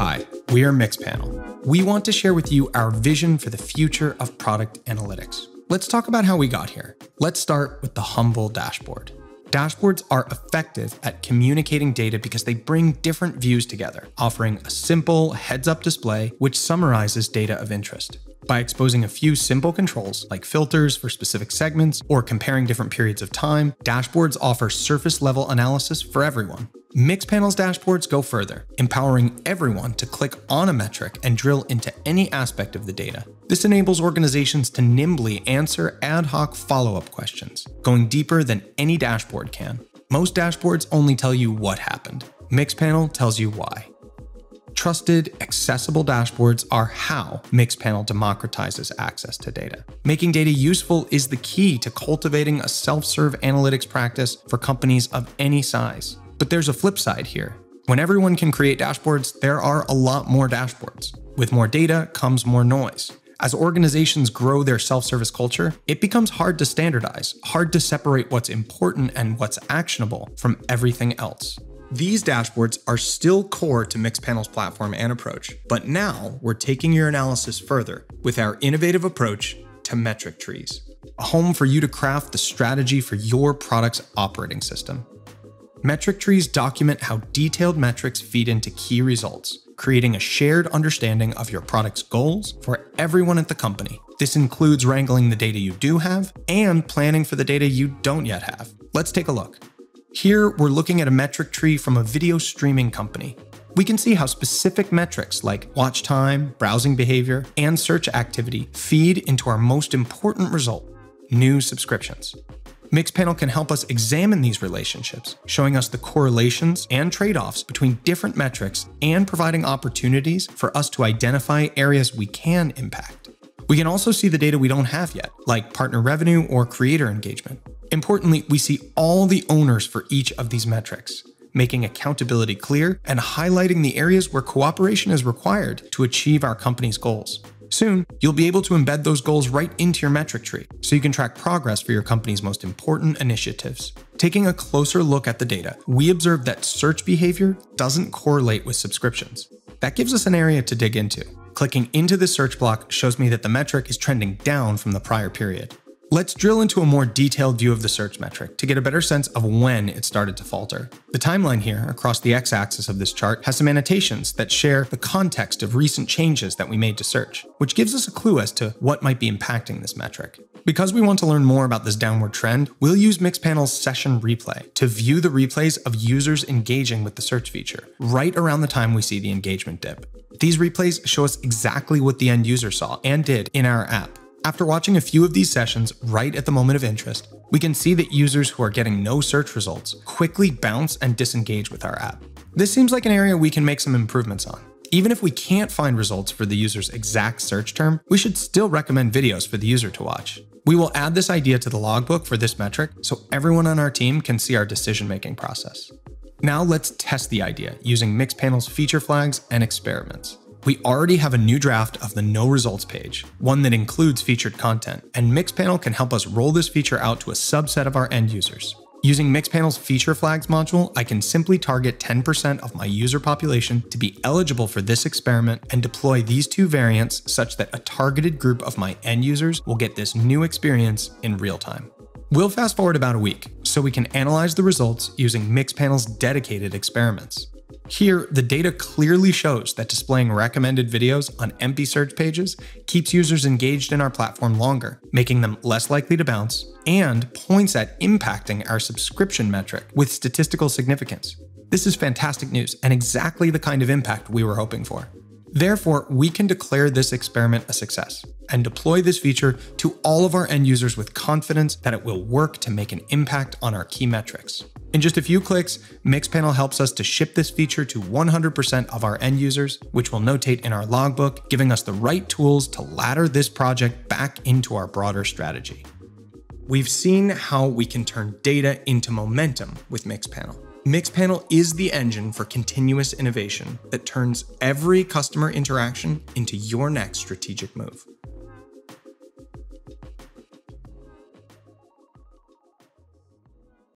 Hi, we are Mixpanel. We want to share with you our vision for the future of product analytics. Let's talk about how we got here. Let's start with the humble dashboard. Dashboards are effective at communicating data because they bring different views together, offering a simple heads-up display which summarizes data of interest. By exposing a few simple controls, like filters for specific segments or comparing different periods of time, dashboards offer surface-level analysis for everyone. Mixpanel's dashboards go further, empowering everyone to click on a metric and drill into any aspect of the data. This enables organizations to nimbly answer ad hoc follow-up questions, going deeper than any dashboard can. Most dashboards only tell you what happened. Mixpanel tells you why. Trusted, accessible dashboards are how Mixpanel democratizes access to data. Making data useful is the key to cultivating a self-serve analytics practice for companies of any size. But there's a flip side here. When everyone can create dashboards, there are a lot more dashboards. With more data comes more noise. As organizations grow their self-service culture, it becomes hard to standardize, hard to separate what's important and what's actionable from everything else. These dashboards are still core to Mixpanel's platform and approach, but now we're taking your analysis further with our innovative approach to metric trees, a home for you to craft the strategy for your product's operating system. Metric trees document how detailed metrics feed into key results, creating a shared understanding of your product's goals for everyone at the company. This includes wrangling the data you do have and planning for the data you don't yet have. Let's take a look. Here, we're looking at a metric tree from a video streaming company. We can see how specific metrics like watch time, browsing behavior, and search activity feed into our most important result, new subscriptions. Mixpanel can help us examine these relationships, showing us the correlations and trade-offs between different metrics and providing opportunities for us to identify areas we can impact. We can also see the data we don't have yet, like partner revenue or creator engagement. Importantly, we see all the owners for each of these metrics, making accountability clear and highlighting the areas where cooperation is required to achieve our company's goals. Soon, you'll be able to embed those goals right into your metric tree, so you can track progress for your company's most important initiatives. Taking a closer look at the data, we observe that search behavior doesn't correlate with subscriptions. That gives us an area to dig into. Clicking into the search block shows me that the metric is trending down from the prior period. Let's drill into a more detailed view of the search metric to get a better sense of when it started to falter. The timeline here across the x-axis of this chart has some annotations that share the context of recent changes that we made to search, which gives us a clue as to what might be impacting this metric. Because we want to learn more about this downward trend, we'll use Mixpanel's Session Replay to view the replays of users engaging with the search feature right around the time we see the engagement dip. These replays show us exactly what the end user saw and did in our app. After watching a few of these sessions right at the moment of interest, we can see that users who are getting no search results quickly bounce and disengage with our app. This seems like an area we can make some improvements on. Even if we can't find results for the user's exact search term, we should still recommend videos for the user to watch. We will add this idea to the logbook for this metric so everyone on our team can see our decision-making process. Now let's test the idea using Mixpanel's feature flags and experiments. We already have a new draft of the No Results page, one that includes featured content, and Mixpanel can help us roll this feature out to a subset of our end users. Using Mixpanel's Feature Flags module, I can simply target 10% of my user population to be eligible for this experiment and deploy these two variants such that a targeted group of my end users will get this new experience in real time. We'll fast forward about a week, so we can analyze the results using Mixpanel's dedicated experiments. Here, the data clearly shows that displaying recommended videos on empty search pages keeps users engaged in our platform longer, making them less likely to bounce, and points at impacting our subscription metric with statistical significance. This is fantastic news and exactly the kind of impact we were hoping for. Therefore, we can declare this experiment a success and deploy this feature to all of our end users with confidence that it will work to make an impact on our key metrics. In just a few clicks, Mixpanel helps us to ship this feature to 100% of our end users, which we'll notate in our logbook, giving us the right tools to ladder this project back into our broader strategy. We've seen how we can turn data into momentum with Mixpanel. Mixpanel is the engine for continuous innovation that turns every customer interaction into your next strategic move.